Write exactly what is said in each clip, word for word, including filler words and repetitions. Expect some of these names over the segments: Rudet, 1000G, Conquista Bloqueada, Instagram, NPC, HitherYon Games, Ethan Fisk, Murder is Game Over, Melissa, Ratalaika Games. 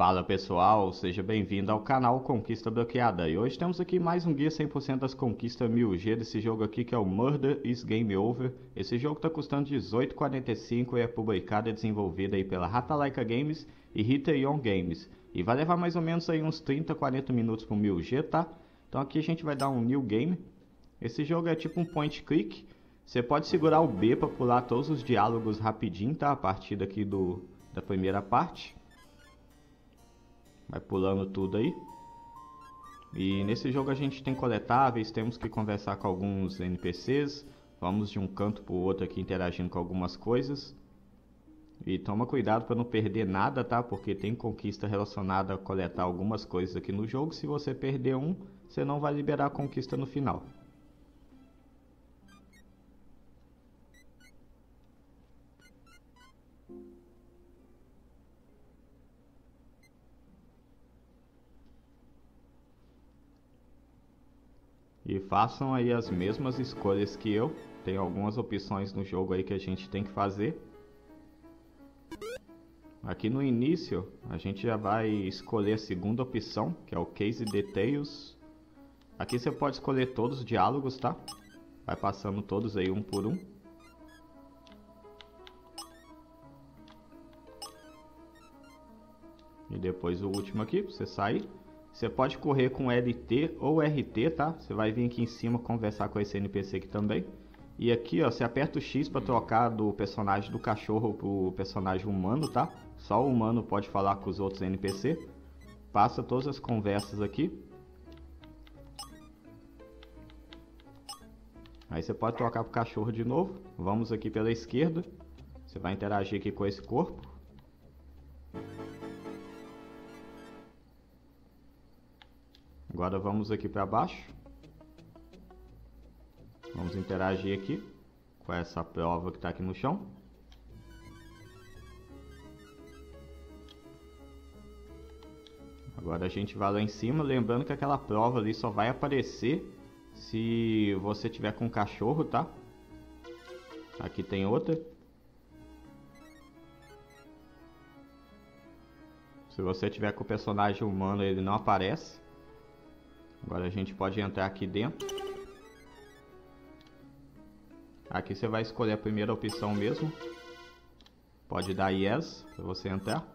Fala pessoal, seja bem-vindo ao canal Conquista Bloqueada. E hoje temos aqui mais um guia cem por cento das conquistas mil G desse jogo aqui, que é o Murder is Game Over. Esse jogo está custando dezoito reais e quarenta e cinco centavos e é publicado e desenvolvido aí pela Ratalaika Games e HitherYon Games. E vai levar mais ou menos aí uns trinta, quarenta minutos para o mil G, tá? Então aqui a gente vai dar um New Game. Esse jogo é tipo um point click. Você pode segurar o B para pular todos os diálogos rapidinho, tá? A partir daqui do, da primeira parte. Vai pulando tudo aí. E nesse jogo a gente tem coletáveis, temos que conversar com alguns N P Cs. Vamos de um canto para o outro aqui interagindo com algumas coisas. E toma cuidado para não perder nada, tá? Porque tem conquista relacionada a coletar algumas coisas aqui no jogo. Se você perder um, você não vai liberar a conquista no final. E façam aí as mesmas escolhas que eu. Tem algumas opções no jogo aí que a gente tem que fazer. Aqui no início, a gente já vai escolher a segunda opção, que é o Case Details. Aqui você pode escolher todos os diálogos, tá? Vai passando todos aí um por um. E depois o último aqui, pra você sair. Você pode correr com L T ou R T, tá? Você vai vir aqui em cima conversar com esse N P C aqui também. E aqui, ó, você aperta o X para trocar do personagem do cachorro pro personagem humano, tá? Só o humano pode falar com os outros N P C. Passa todas as conversas aqui. Aí você pode trocar pro cachorro de novo. Vamos aqui pela esquerda. Você vai interagir aqui com esse corpo. Agora vamos aqui para baixo. Vamos interagir aqui com essa prova que está aqui no chão. Agora a gente vai lá em cima, lembrando que aquela prova ali só vai aparecer se você tiver com um cachorro, tá? Aqui tem outra. Se você tiver com o personagem humano, ele não aparece. Agora a gente pode entrar aqui dentro. Aqui você vai escolher a primeira opção mesmo. Pode dar yes para você entrar.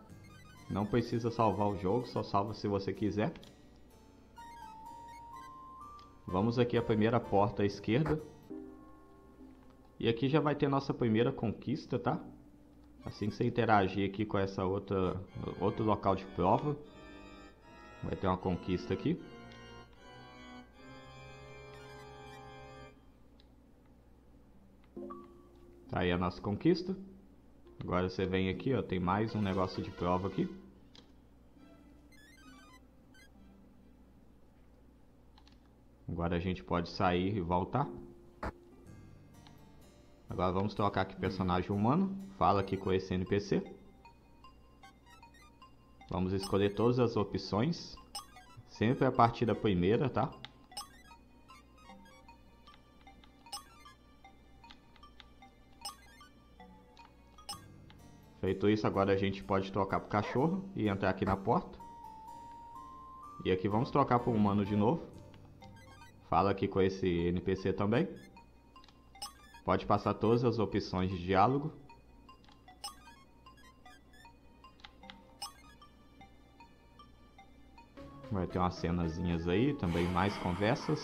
Não precisa salvar o jogo, só salva se você quiser. Vamos aqui à primeira porta à esquerda. E aqui já vai ter nossa primeira conquista, tá? Assim que você interagir aqui com essa outra outro local de prova, vai ter uma conquista aqui. Tá aí a nossa conquista. Agora você vem aqui, ó, tem mais um negócio de prova aqui. Agora a gente pode sair e voltar. Agora vamos trocar aqui personagem humano. Fala aqui com esse N P C. Vamos escolher todas as opções. Sempre a partir da primeira, tá? Feito isso, agora a gente pode trocar para o cachorro e entrar aqui na porta. E aqui vamos trocar para o humano de novo. Fala aqui com esse N P C também. Pode passar todas as opções de diálogo. Vai ter umas cenazinhas aí, também mais conversas.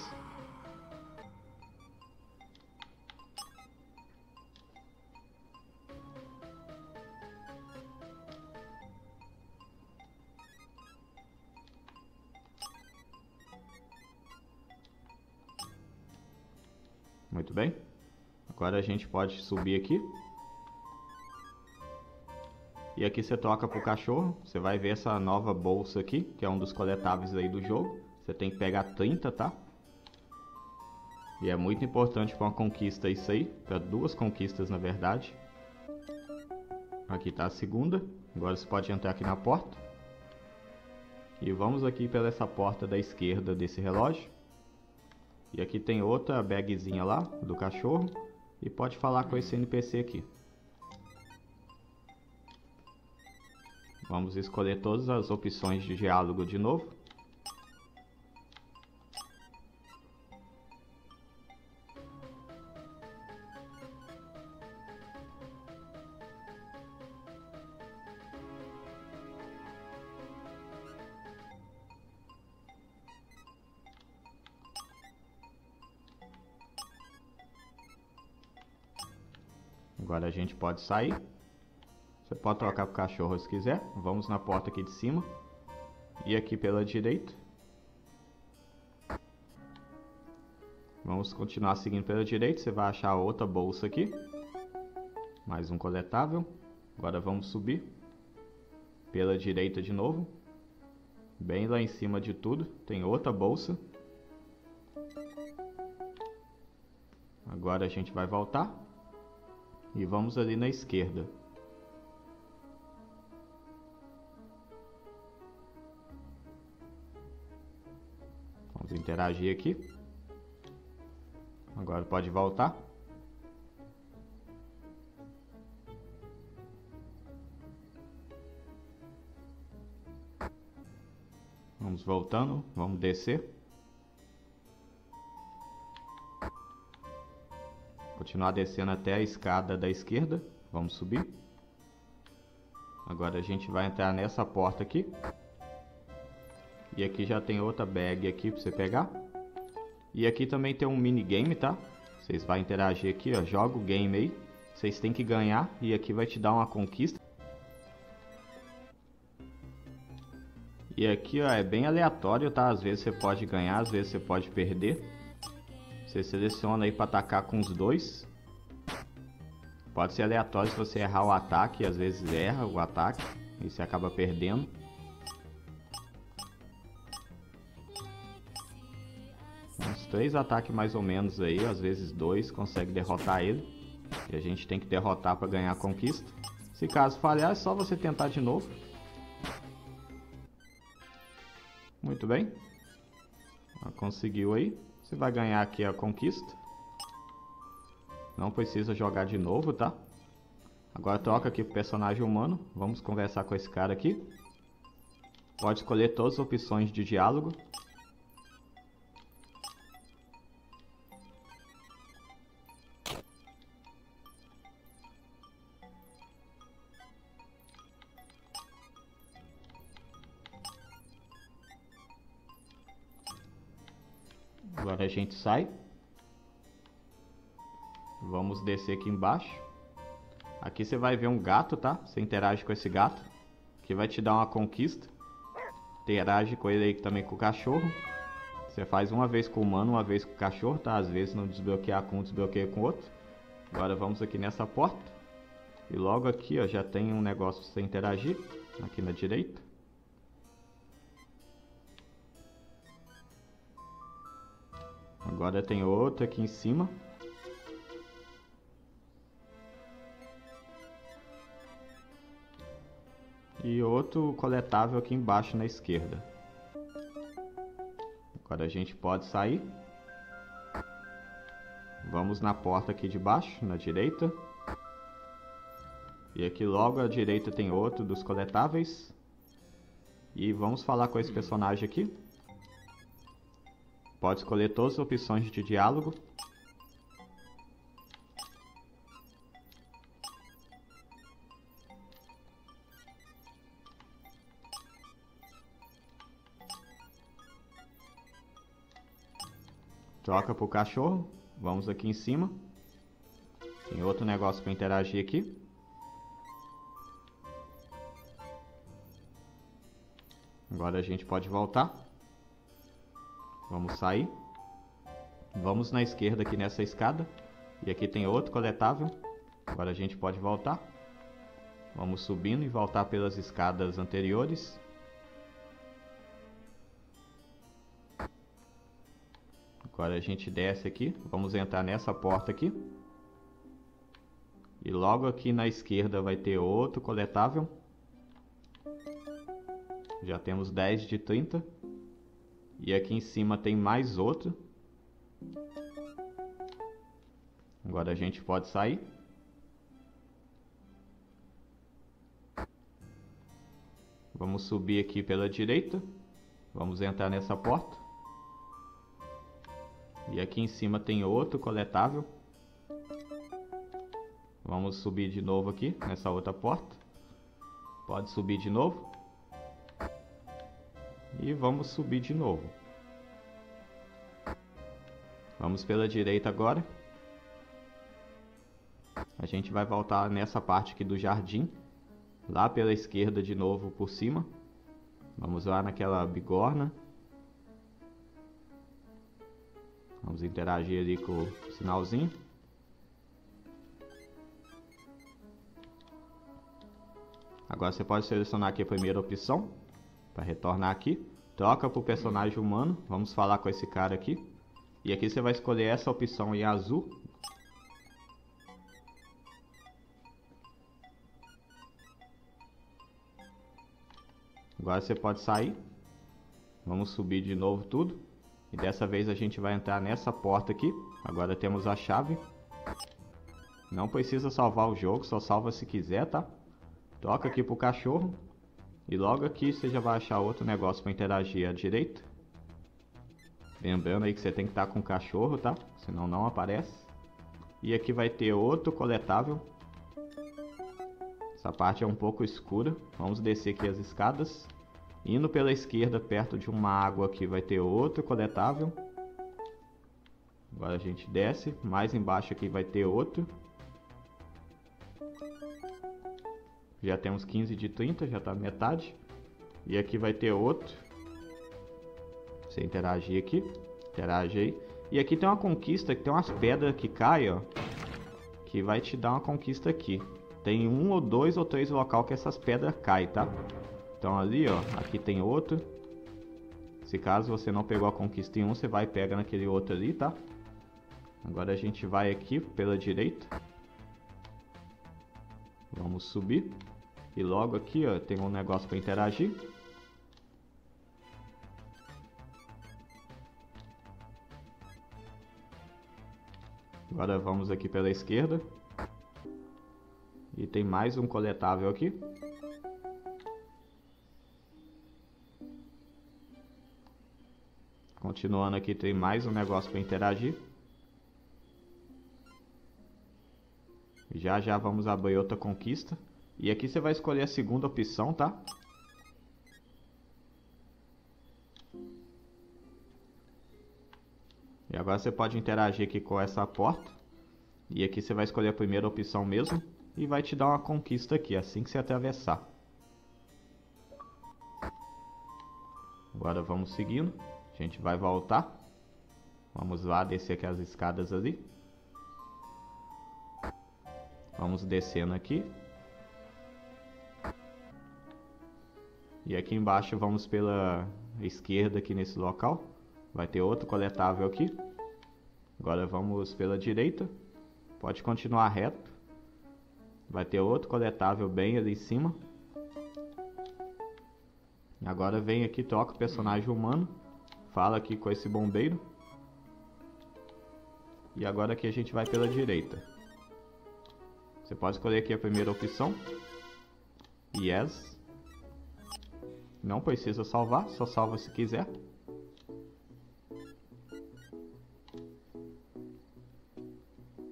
Muito bem, agora a gente pode subir aqui. E aqui você toca pro cachorro, você vai ver essa nova bolsa aqui, que é um dos coletáveis aí do jogo. Você tem que pegar trinta, tá? E é muito importante para uma conquista isso aí, para duas conquistas na verdade. Aqui tá a segunda, agora você pode entrar aqui na porta. E vamos aqui pela essa porta da esquerda desse relógio. E aqui tem outra bagzinha lá, do cachorro. E pode falar com esse N P C aqui. Vamos escolher todas as opções de diálogo de novo. Agora a gente pode sair. Você pode trocar pro cachorro se quiser. Vamos na porta aqui de cima. E aqui pela direita. Vamos continuar seguindo pela direita. Você vai achar outra bolsa aqui. Mais um coletável. Agora vamos subir. Pela direita de novo. Bem lá em cima de tudo. Tem outra bolsa. Agora a gente vai voltar. E vamos ali na esquerda. Vamos interagir aqui. Agora pode voltar. Vamos voltando, vamos descer. Continuar descendo até a escada da esquerda. Vamos subir. Agora a gente vai entrar nessa porta aqui. E aqui já tem outra bag aqui para você pegar. E aqui também tem um minigame, tá? Vocês vão interagir aqui, ó. Joga o game aí. Vocês têm que ganhar. E aqui vai te dar uma conquista. E aqui, ó, é bem aleatório, tá? Às vezes você pode ganhar, às vezes você pode perder. Você seleciona aí para atacar com os dois. Pode ser aleatório se você errar o ataque. Às vezes erra o ataque e você acaba perdendo. Uns três ataques mais ou menos aí. Às vezes dois consegue derrotar ele. E a gente tem que derrotar para ganhar a conquista. Se caso falhar é só você tentar de novo. Muito bem. Conseguiu aí. Você vai ganhar aqui a conquista. Não precisa jogar de novo, tá? Agora troca aqui pro personagem humano. Vamos conversar com esse cara aqui. Pode escolher todas as opções de diálogo. Agora a gente sai. Vamos descer aqui embaixo. Aqui você vai ver um gato, tá? Você interage com esse gato, que vai te dar uma conquista. Interage com ele aí também com o cachorro. Você faz uma vez com o humano, uma vez com o cachorro, tá? Às vezes não desbloqueia com um, desbloqueia com o outro. Agora vamos aqui nessa porta. E logo aqui, ó, já tem um negócio pra você interagir. Aqui na direita. Agora tem outra aqui em cima. E outro coletável aqui embaixo na esquerda. Agora a gente pode sair. Vamos na porta aqui de baixo, na direita. E aqui logo à direita tem outro dos coletáveis. E vamos falar com esse personagem aqui. Pode escolher todas as opções de diálogo. Troca pro cachorro. Vamos aqui em cima. Tem outro negócio para interagir aqui. Agora a gente pode voltar. Vamos sair. Vamos na esquerda aqui nessa escada. E aqui tem outro coletável. Agora a gente pode voltar. Vamos subindo e voltar pelas escadas anteriores. Agora a gente desce aqui. Vamos entrar nessa porta aqui. E logo aqui na esquerda vai ter outro coletável. Já temos dez de trinta. E aqui em cima tem mais outro. Agora a gente pode sair. Vamos subir aqui pela direita. Vamos entrar nessa porta. E aqui em cima tem outro coletável. Vamos subir de novo aqui nessa outra porta. Pode subir de novo. E vamos subir de novo. Vamos pela direita agora. A gente vai voltar nessa parte aqui do jardim. Lá pela esquerda de novo por cima. Vamos lá naquela bigorna. Vamos interagir ali com o sinalzinho. Agora você pode selecionar aqui a primeira opção para retornar aqui. Troca para o personagem humano. Vamos falar com esse cara aqui. E aqui você vai escolher essa opção em azul. Agora você pode sair. Vamos subir de novo tudo. E dessa vez a gente vai entrar nessa porta aqui. Agora temos a chave. Não precisa salvar o jogo, só salva se quiser, tá? Toca aqui pro cachorro. E logo aqui você já vai achar outro negócio para interagir à direita. Lembrando aí que você tem que estar com o cachorro, tá? Senão não aparece. E aqui vai ter outro coletável. Essa parte é um pouco escura. Vamos descer aqui as escadas. Indo pela esquerda, perto de uma água aqui, vai ter outro coletável. Agora a gente desce. Mais embaixo aqui vai ter outro. Já temos quinze de trinta, já está metade. E aqui vai ter outro. Você interagir aqui. Interage aí. E aqui tem uma conquista, que tem umas pedras que caem, ó. Que vai te dar uma conquista aqui. Tem um ou dois ou três local que essas pedras caem, tá? Então ali, ó. Aqui tem outro. Se caso você não pegou a conquista em um, você vai e pega naquele outro ali, tá? Agora a gente vai aqui pela direita. Vamos subir. E logo aqui, ó, tem um negócio para interagir. Agora vamos aqui pela esquerda. E tem mais um coletável aqui. Continuando aqui, tem mais um negócio para interagir. Já já vamos abrir outra conquista. E aqui você vai escolher a segunda opção, tá? E agora você pode interagir aqui com essa porta. E aqui você vai escolher a primeira opção mesmo. E vai te dar uma conquista aqui, assim que você atravessar. Agora vamos seguindo. A gente vai voltar. Vamos lá, descer aqui as escadas ali. Vamos descendo aqui. E aqui embaixo vamos pela esquerda aqui nesse local. Vai ter outro coletável aqui. Agora vamos pela direita. Pode continuar reto. Vai ter outro coletável bem ali em cima. Agora vem aqui, troca o personagem humano. Fala aqui com esse bombeiro. E agora aqui a gente vai pela direita. Você pode escolher aqui a primeira opção. Yes. Não precisa salvar, só salva se quiser.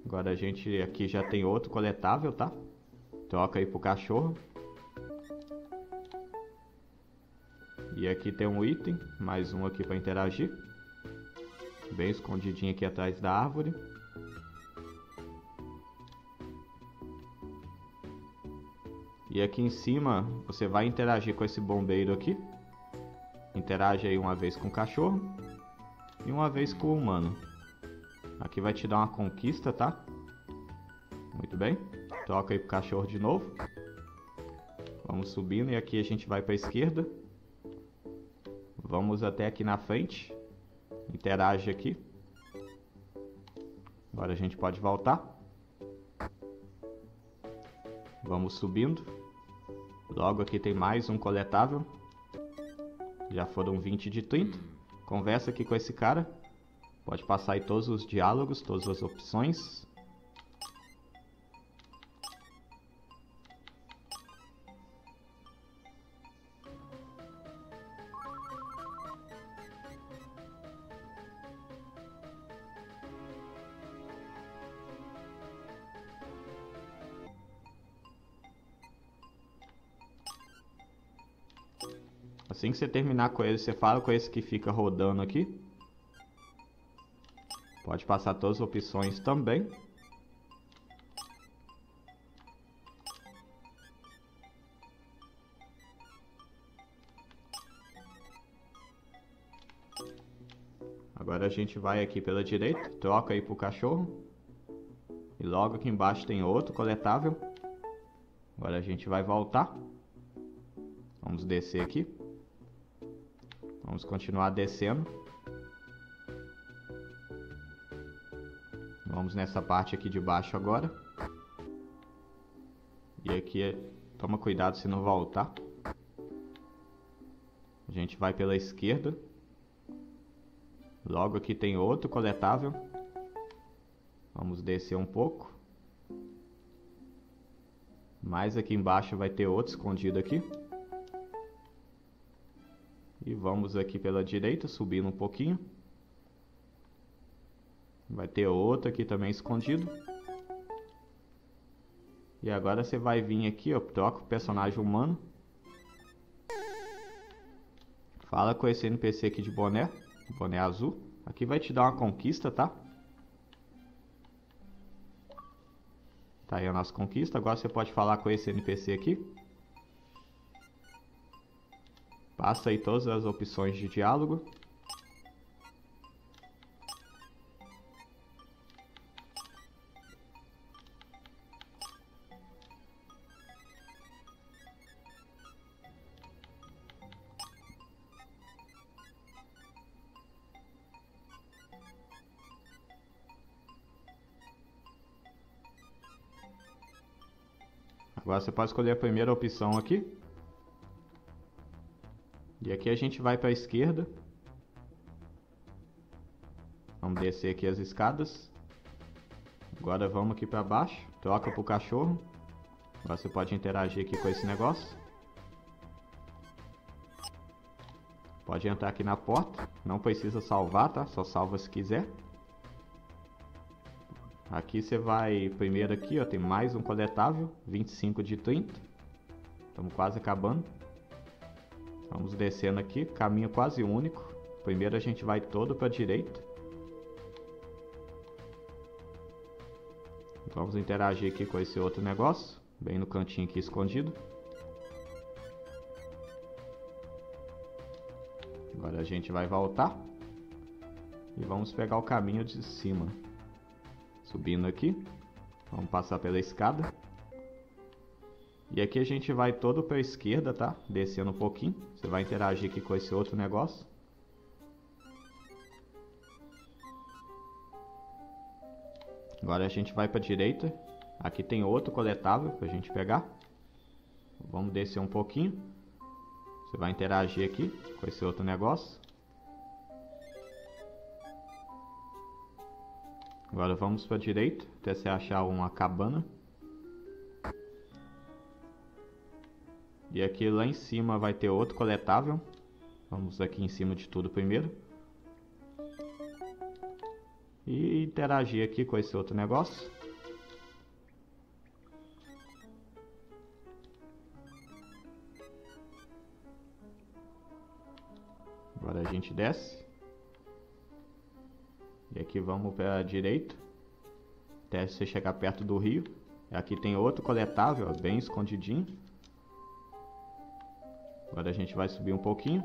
Agora a gente aqui já tem outro coletável, tá? Troca aí pro cachorro. E aqui tem um item, mais um aqui para interagir. Bem escondidinho aqui atrás da árvore. E aqui em cima você vai interagir com esse bombeiro aqui. Interage aí uma vez com o cachorro e uma vez com o humano. Aqui vai te dar uma conquista, tá? Muito bem. Troca aí pro cachorro de novo. Vamos subindo e aqui a gente vai pra esquerda. Vamos até aqui na frente. Interage aqui. Agora a gente pode voltar. Vamos subindo. Logo aqui tem mais um coletável. Já foram vinte de trinta. Conversa aqui com esse cara. Pode passar aí todos os diálogos, todas as opções. Assim que você terminar com ele, você fala com esse que fica rodando aqui. Pode passar todas as opções também. Agora a gente vai aqui pela direita, troca aí pro cachorro. E logo aqui embaixo tem outro coletável. Agora a gente vai voltar. Vamos descer aqui. Vamos continuar descendo. Vamos nessa parte aqui de baixo agora. E aqui, toma cuidado se não voltar. A gente vai pela esquerda. Logo aqui tem outro coletável. Vamos descer um pouco. Mais aqui embaixo vai ter outro escondido aqui. E vamos aqui pela direita, subindo um pouquinho. Vai ter outro aqui também escondido. E agora você vai vir aqui, ó, troca o personagem humano. Fala com esse N P C aqui de boné. Boné azul. Aqui vai te dar uma conquista, tá? Tá aí a nossa conquista. Agora você pode falar com esse N P C aqui. Passa aí todas as opções de diálogo. Agora você pode escolher a primeira opção aqui. E aqui a gente vai para a esquerda. Vamos descer aqui as escadas. Agora vamos aqui para baixo. Troca para o cachorro. Agora você pode interagir aqui com esse negócio. Pode entrar aqui na porta. Não precisa salvar, tá? Só salva se quiser. Aqui você vai, primeiro aqui, ó, tem mais um coletável, vinte e cinco de trinta. Estamos quase acabando. Vamos descendo aqui, caminho quase único. Primeiro a gente vai todo para a direita. Vamos interagir aqui com esse outro negócio, bem no cantinho aqui escondido. Agora a gente vai voltar. E vamos pegar o caminho de cima. Subindo aqui, vamos passar pela escada. E aqui a gente vai todo para a esquerda, tá? Descendo um pouquinho. Você vai interagir aqui com esse outro negócio. Agora a gente vai para a direita. Aqui tem outro coletável para a gente pegar. Vamos descer um pouquinho. Você vai interagir aqui com esse outro negócio. Agora vamos para a direita, até você achar uma cabana. E aqui lá em cima vai ter outro coletável. Vamos aqui em cima de tudo primeiro. E interagir aqui com esse outro negócio. Agora a gente desce. E aqui vamos para a direita, até você chegar perto do rio. Aqui tem outro coletável, ó, bem escondidinho. Agora a gente vai subir um pouquinho.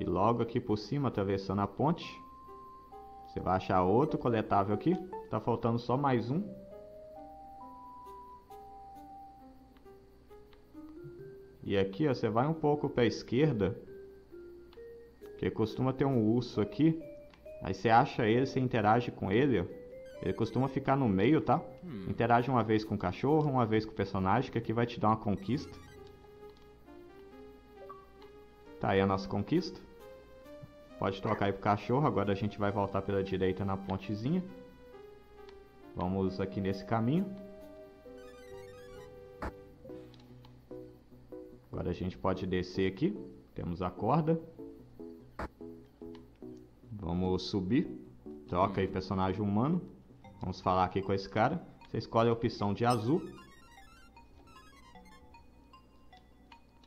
E logo aqui por cima, atravessando a ponte, você vai achar outro coletável aqui. Tá faltando só mais um. E aqui, ó, você vai um pouco para a esquerda, porque costuma ter um urso aqui. Aí você acha ele, você interage com ele, ó. Ele costuma ficar no meio, tá? Interage uma vez com o cachorro, uma vez com o personagem, que aqui vai te dar uma conquista. Tá aí a nossa conquista. Pode trocar aí pro cachorro, agora a gente vai voltar pela direita na pontezinha. Vamos aqui nesse caminho. Agora a gente pode descer aqui, temos a corda. Vamos subir, troca aí personagem humano. Vamos falar aqui com esse cara. Você escolhe a opção de azul.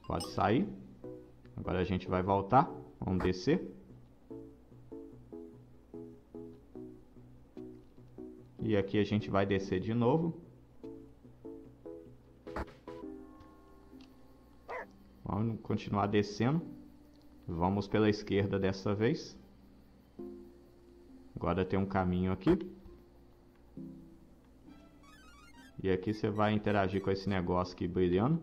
Pode sair. Agora a gente vai voltar, vamos descer. E aqui a gente vai descer de novo. Vamos continuar descendo. Vamos pela esquerda dessa vez. Agora tem um caminho aqui. E aqui você vai interagir com esse negócio aqui brilhando.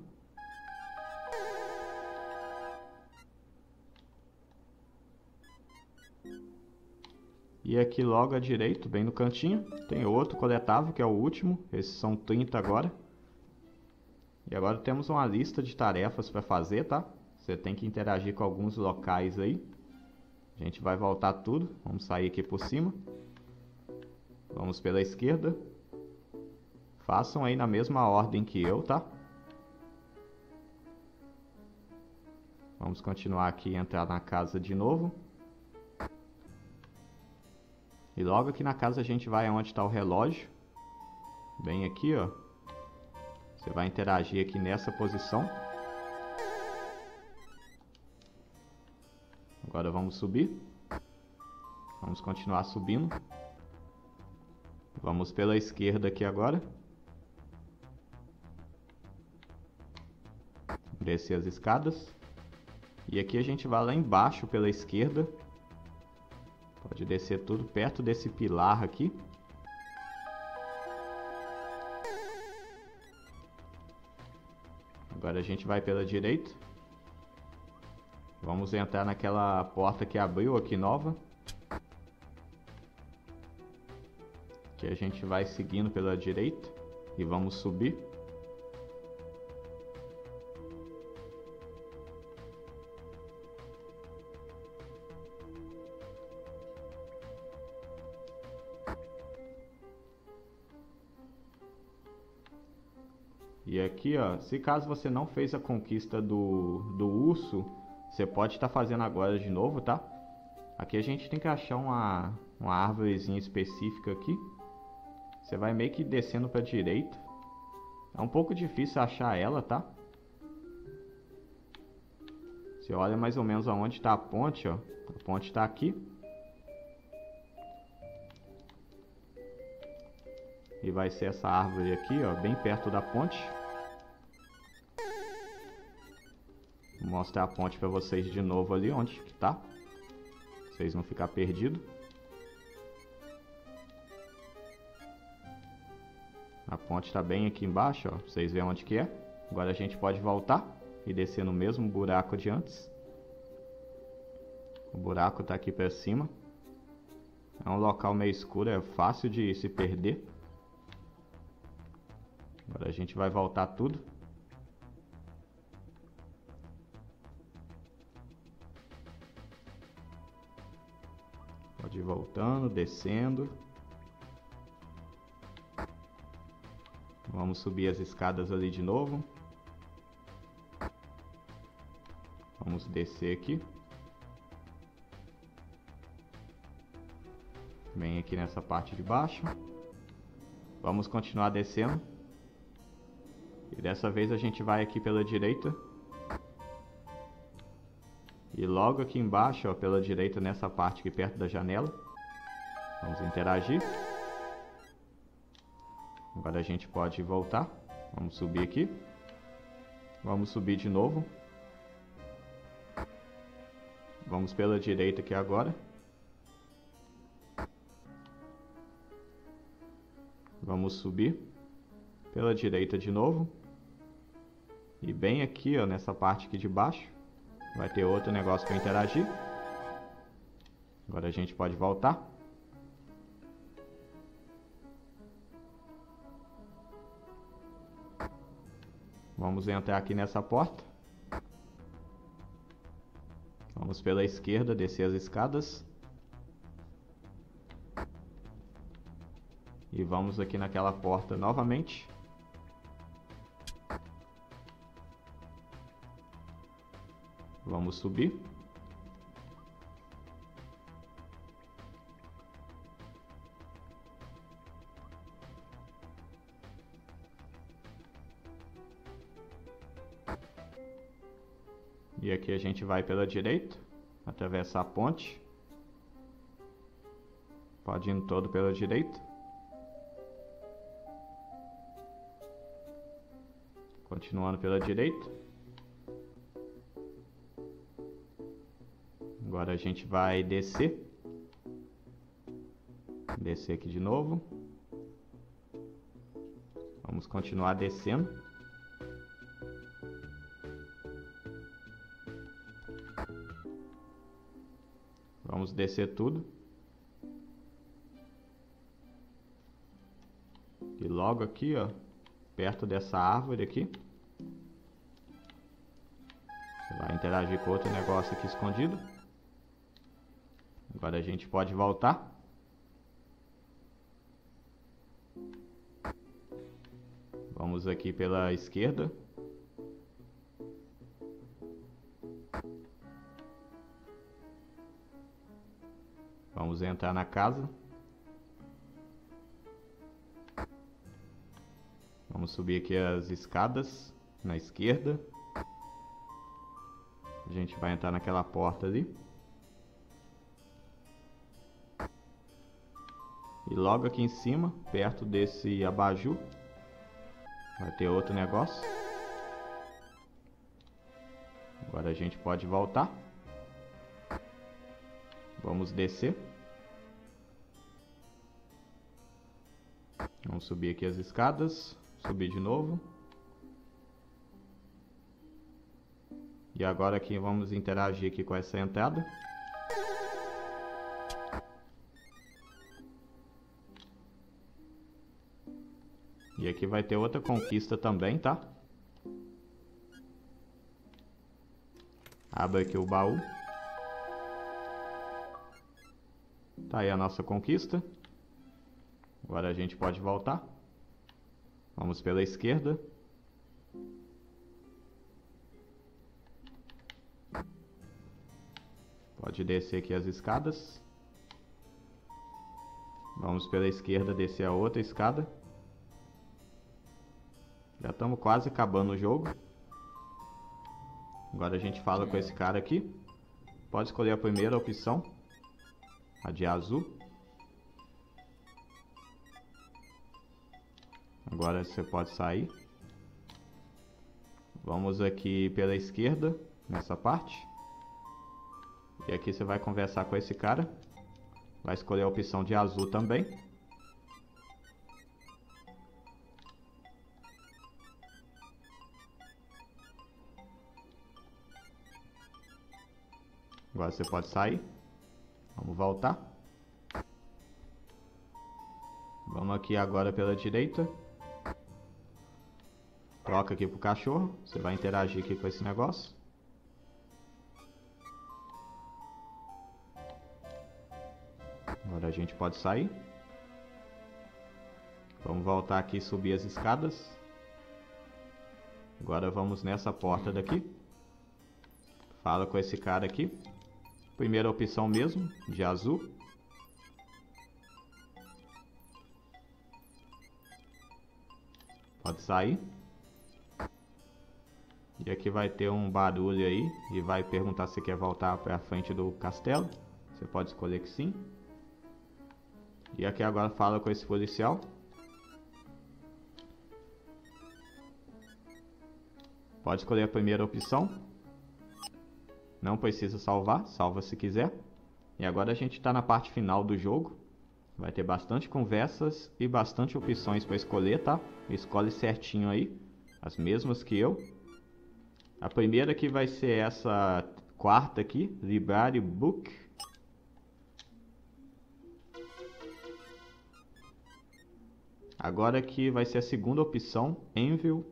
E aqui logo à direita, bem no cantinho, tem outro coletável, que é o último. Esses são trinta agora. E agora temos uma lista de tarefas para fazer, tá? Você tem que interagir com alguns locais aí. A gente vai voltar tudo. Vamos sair aqui por cima. Vamos pela esquerda. Façam aí na mesma ordem que eu, tá? Vamos continuar aqui e entrar na casa de novo. E logo aqui na casa a gente vai aonde está o relógio. Bem aqui, ó. Você vai interagir aqui nessa posição. Agora vamos subir. Vamos continuar subindo. Vamos pela esquerda aqui agora. Descer as escadas. E aqui a gente vai lá embaixo pela esquerda. Pode descer tudo perto desse pilar aqui. Agora a gente vai pela direita. Vamos entrar naquela porta que abriu aqui nova. Que a gente vai seguindo pela direita e vamos subir. E aqui, ó, se caso você não fez a conquista do, do urso, você pode estar fazendo agora de novo, tá? Aqui a gente tem que achar uma, uma árvorezinha específica aqui. Você vai meio que descendo para a direita. É um pouco difícil achar ela, tá? Você olha mais ou menos aonde está a ponte, ó. A ponte está aqui. E vai ser essa árvore aqui, ó, bem perto da ponte. Vou mostrar a ponte para vocês de novo ali onde que tá. Vocês não ficar perdido. A ponte está bem aqui embaixo, ó, pra vocês verem onde que é. Agora a gente pode voltar e descer no mesmo buraco de antes. O buraco tá aqui para cima. É um local meio escuro, é fácil de se perder. Agora a gente vai voltar tudo. Pode ir voltando, descendo. Vamos subir as escadas ali de novo. Vamos descer aqui. Bem aqui nessa parte de baixo. Vamos continuar descendo. E dessa vez a gente vai aqui pela direita. E logo aqui embaixo, ó, pela direita, nessa parte aqui perto da janela. Vamos interagir. Agora a gente pode voltar. Vamos subir aqui. Vamos subir de novo. Vamos pela direita aqui agora. Vamos subir pela direita de novo. E bem aqui, ó, nessa parte aqui de baixo, vai ter outro negócio para interagir. Agora a gente pode voltar. Vamos entrar aqui nessa porta. Vamos pela esquerda, descer as escadas. E vamos aqui naquela porta novamente. Vamos subir. E aqui a gente vai pela direita, atravessa a ponte. Pode ir todo pela direita. Continuando pela direita. Agora a gente vai descer. Descer aqui de novo. Vamos continuar descendo. Vamos descer tudo. E logo aqui, ó, perto dessa árvore aqui, você vai interagir com outro negócio aqui escondido. Agora a gente pode voltar. Vamos aqui pela esquerda. Vamos entrar na casa. Vamos subir aqui as escadas na esquerda. A gente vai entrar naquela porta ali. E logo aqui em cima, perto desse abajur, vai ter outro negócio. Agora a gente pode voltar. Vamos descer. Vamos subir aqui as escadas. Subir de novo. E agora aqui vamos interagir aqui com essa entrada. E aqui vai ter outra conquista também, tá? Abra aqui o baú. Tá aí a nossa conquista. Agora a gente pode voltar. Vamos pela esquerda. Pode descer aqui as escadas. Vamos pela esquerda descer a outra escada. Já estamos quase acabando o jogo. Agora a gente fala com esse cara aqui. Pode escolher a primeira opção, a de azul. Agora você pode sair. Vamos aqui pela esquerda, nessa parte. E aqui você vai conversar com esse cara. Vai escolher a opção de azul também. Agora você pode sair. Vamos voltar. Vamos aqui agora pela direita. Troca aqui pro cachorro. Você vai interagir aqui com esse negócio. Agora a gente pode sair. Vamos voltar aqui e subir as escadas. Agora vamos nessa porta daqui. Fala com esse cara aqui. Primeira opção mesmo, de azul. Pode sair. E aqui vai ter um barulho aí e vai perguntar se quer voltar para frente do castelo. Você pode escolher que sim. E aqui agora fala com esse policial. Pode escolher a primeira opção. Não precisa salvar, salva se quiser. E agora a gente está na parte final do jogo. Vai ter bastante conversas e bastante opções para escolher, tá? Escolhe certinho aí, as mesmas que eu. A primeira que vai ser essa quarta aqui, Library Book. Agora que vai ser a segunda opção, Envio.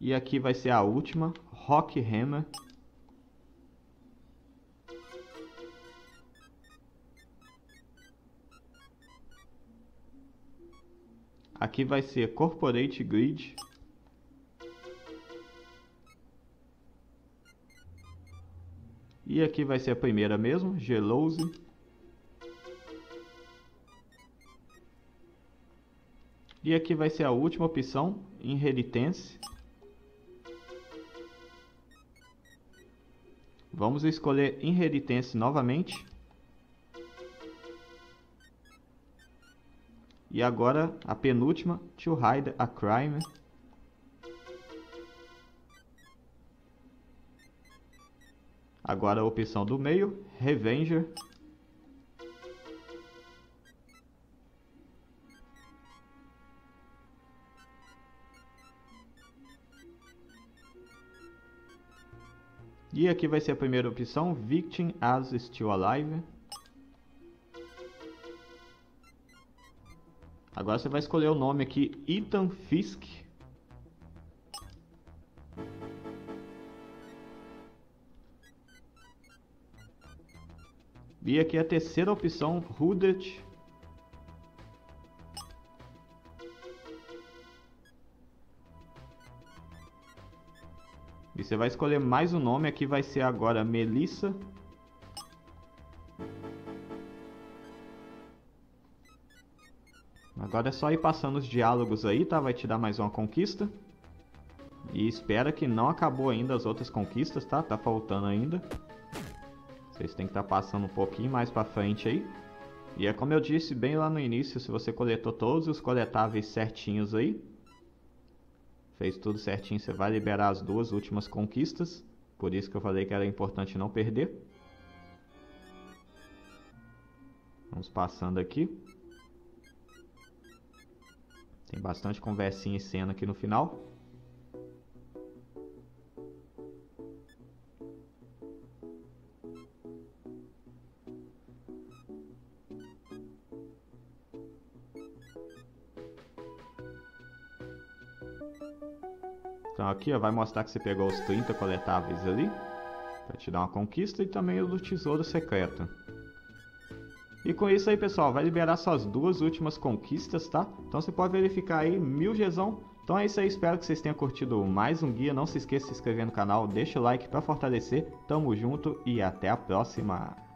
E aqui vai ser a última, Rock Hammer. Aqui vai ser Corporate Grid. E aqui vai ser a primeira mesmo, Gelouse. E aqui vai ser a última opção, Inheritance. Vamos escolher Inheritance novamente. E agora a penúltima, To Hide a Crime. Agora a opção do meio, Revenger. E aqui vai ser a primeira opção, Victim as Still Alive. Agora você vai escolher o nome aqui, Ethan Fisk. E aqui a terceira opção, Rudet. E você vai escolher mais um nome, aqui vai ser agora Melissa. Agora é só ir passando os diálogos aí, tá? Vai te dar mais uma conquista. E espera que não acabou ainda as outras conquistas, tá? Tá faltando ainda. Vocês têm que estar passando um pouquinho mais pra frente aí. E é como eu disse bem lá no início, se você coletou todos os coletáveis certinhos aí, fez tudo certinho, você vai liberar as duas últimas conquistas. Por isso que eu falei que era importante não perder. Vamos passando aqui. Tem bastante conversinha e cena aqui no final. Então aqui ó, vai mostrar que você pegou os trinta coletáveis ali, para te dar uma conquista, e também o do tesouro secreto. E com isso aí pessoal, vai liberar suas duas últimas conquistas, tá? Então você pode verificar aí, mil Gzão. Então é isso aí, espero que vocês tenham curtido mais um guia. Não se esqueça de se inscrever no canal, deixa o like para fortalecer. Tamo junto e até a próxima!